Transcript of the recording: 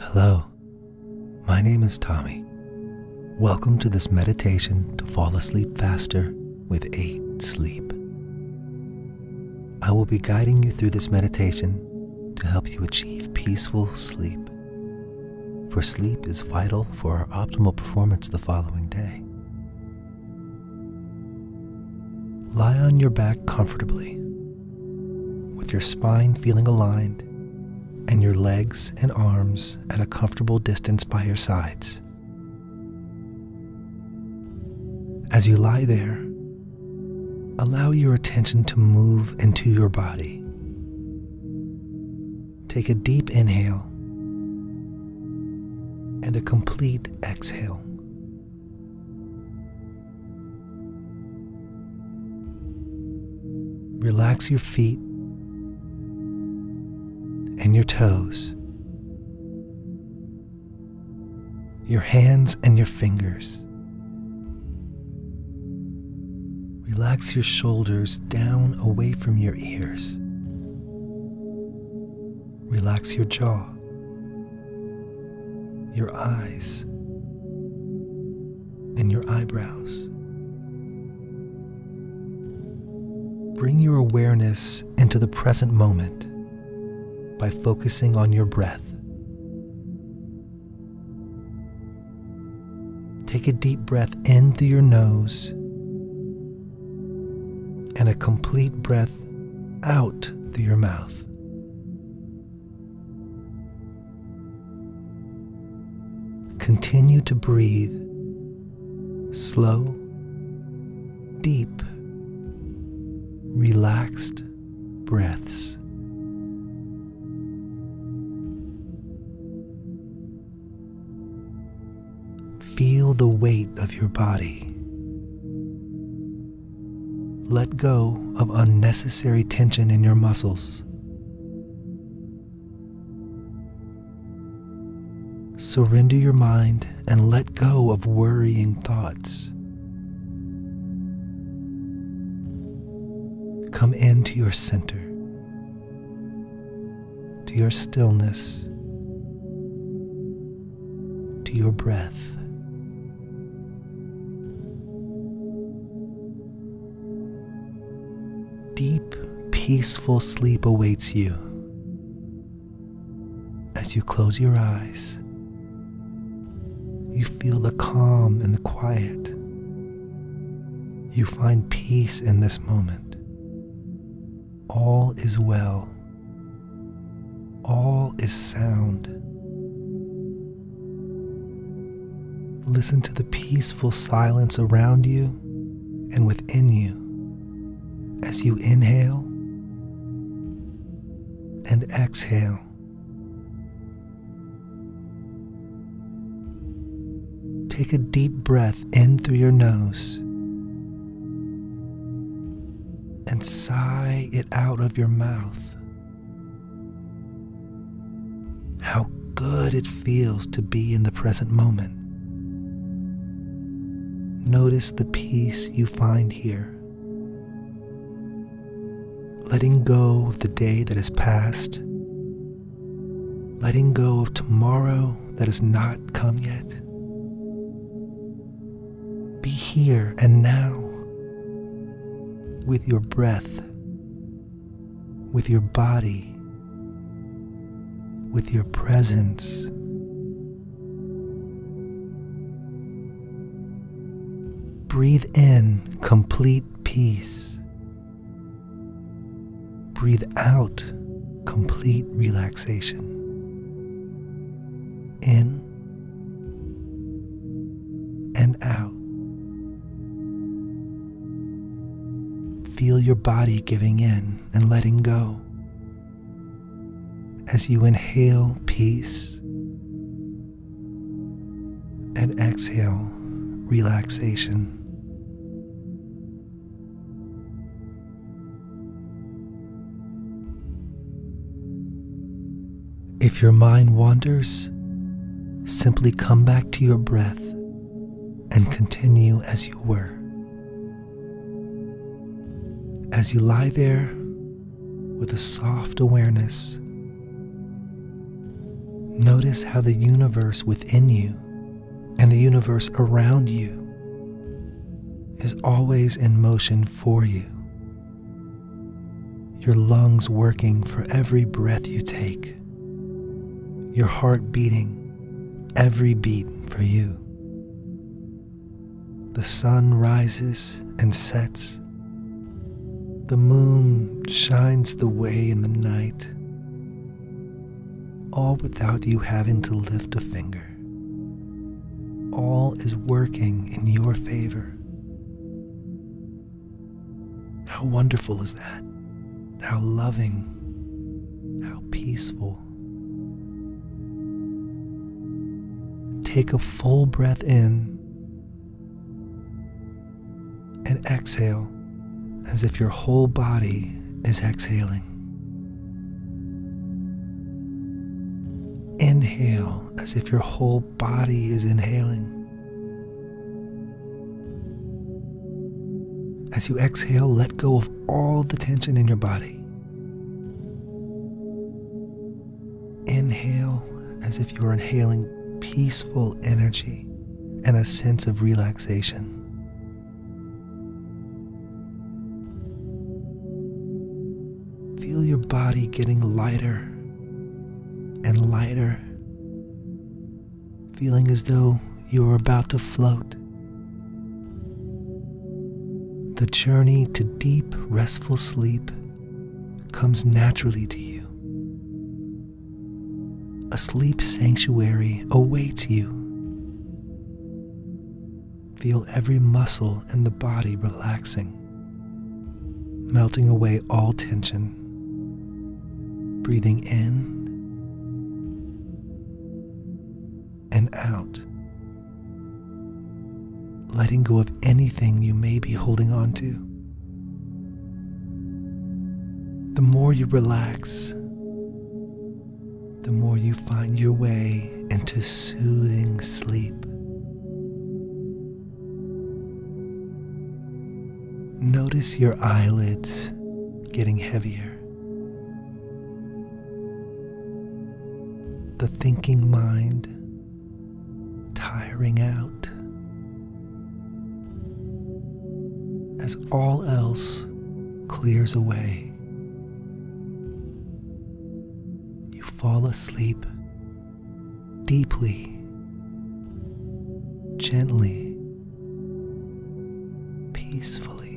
Hello, my name is Tommy. Welcome to this meditation to fall asleep faster with 8 Sleep. I will be guiding you through this meditation to help you achieve peaceful sleep. For sleep is vital for our optimal performance the following day. Lie on your back comfortably, with your spine feeling aligned and your legs and arms at a comfortable distance by your sides. As you lie there, allow your attention to move into your body. Take a deep inhale and a complete exhale. Relax your feet and your toes, your hands and your fingers. Relax your shoulders down away from your ears. Relax your jaw, your eyes, and your eyebrows. Bring your awareness into the present moment by focusing on your breath. Take a deep breath in through your nose and a complete breath out through your mouth. Continue to breathe slow, deep, relaxed breaths. Feel the weight of your body. Let go of unnecessary tension in your muscles. Surrender your mind and let go of worrying thoughts. Come into your center, to your stillness, to your breath. Deep, peaceful sleep awaits you as you close your eyes. You feel the calm and the quiet. You find peace in this moment. All is well. All is sound. Listen to the peaceful silence around you and within you. As you inhale and exhale, take a deep breath in through your nose and sigh it out of your mouth. How good it feels to be in the present moment. Notice the peace you find here. Letting go of the day that is past, letting go of tomorrow that has not come yet. Be here and now, with your breath, with your body, with your presence. Breathe in complete peace. Breathe out complete relaxation. In and out. Feel your body giving in and letting go. As you inhale peace and exhale relaxation. If your mind wanders, simply come back to your breath and continue as you were. As you lie there with a soft awareness, Notice how the universe within you and the universe around you is always in motion for you. Your lungs working for every breath you take, your heart beating every beat for you. The sun rises and sets, the moon shines the way in the night, all without you having to lift a finger. All is working in your favor. How wonderful is that? How loving, how peaceful. Take a full breath in and exhale as if your whole body is exhaling. Inhale as if your whole body is inhaling. As you exhale, let go of all the tension in your body. Inhale as if you're inhaling peaceful energy and a sense of relaxation. Feel your body getting lighter and lighter, feeling as though you were about to float. The journey to deep, restful sleep comes naturally to you. A sleep sanctuary awaits you. Feel every muscle in the body relaxing, melting away all tension, breathing in and out. Letting go of anything you may be holding on to. The more you relax, the more you find your way into soothing sleep. Notice your eyelids getting heavier. The thinking mind tiring out. As all else clears away, you fall asleep deeply, gently, peacefully.